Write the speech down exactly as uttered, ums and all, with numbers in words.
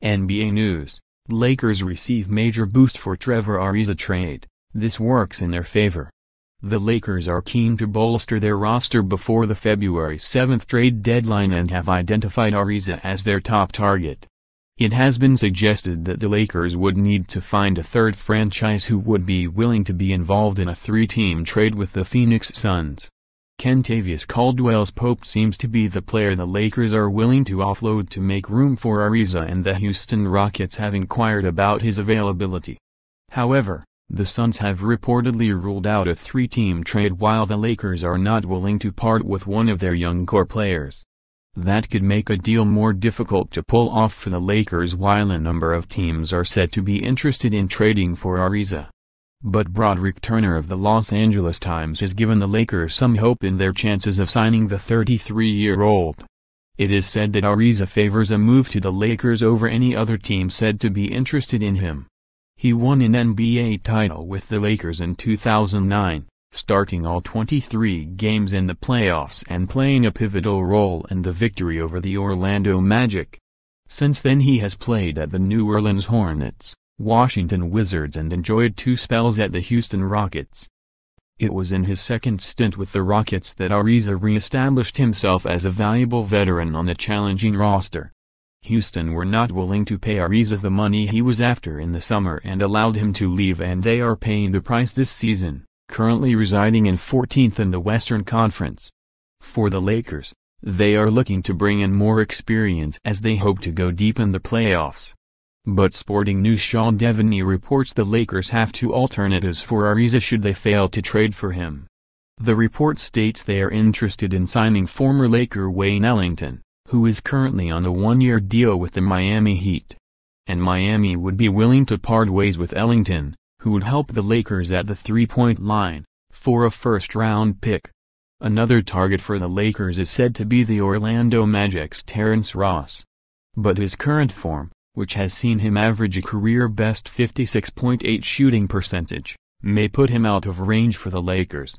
N B A News, Lakers receive major boost for Trevor Ariza trade, this works in their favor. The Lakers are keen to bolster their roster before the February seventh trade deadline and have identified Ariza as their top target. It has been suggested that the Lakers would need to find a third franchise who would be willing to be involved in a three-team trade with the Phoenix Suns. Kentavious Caldwell-Pope seems to be the player the Lakers are willing to offload to make room for Ariza, and the Houston Rockets have inquired about his availability. However, the Suns have reportedly ruled out a three-team trade while the Lakers are not willing to part with one of their young core players. That could make a deal more difficult to pull off for the Lakers while a number of teams are said to be interested in trading for Ariza. But Broderick Turner of the Los Angeles Times has given the Lakers some hope in their chances of signing the thirty-three-year-old. It is said that Ariza favors a move to the Lakers over any other team said to be interested in him. He won an N B A title with the Lakers in two thousand nine, starting all twenty-three games in the playoffs and playing a pivotal role in the victory over the Orlando Magic. Since then he has played at the New Orleans Hornets, Washington Wizards, and enjoyed two spells at the Houston Rockets. It was in his second stint with the Rockets that Ariza re-established himself as a valuable veteran on a challenging roster. Houston were not willing to pay Ariza the money he was after in the summer and allowed him to leave, and they are paying the price this season, currently residing in fourteenth in the Western Conference. For the Lakers, they are looking to bring in more experience as they hope to go deep in the playoffs. But Sporting News' Sean Deveney reports the Lakers have two alternatives for Ariza should they fail to trade for him. The report states they are interested in signing former Laker Wayne Ellington, who is currently on a one-year deal with the Miami Heat. And Miami would be willing to part ways with Ellington, who would help the Lakers at the three-point line, for a first-round pick. Another target for the Lakers is said to be the Orlando Magic's Terrence Ross. But his current form, which has seen him average a career-best fifty-six point eight shooting percentage, may put him out of range for the Lakers.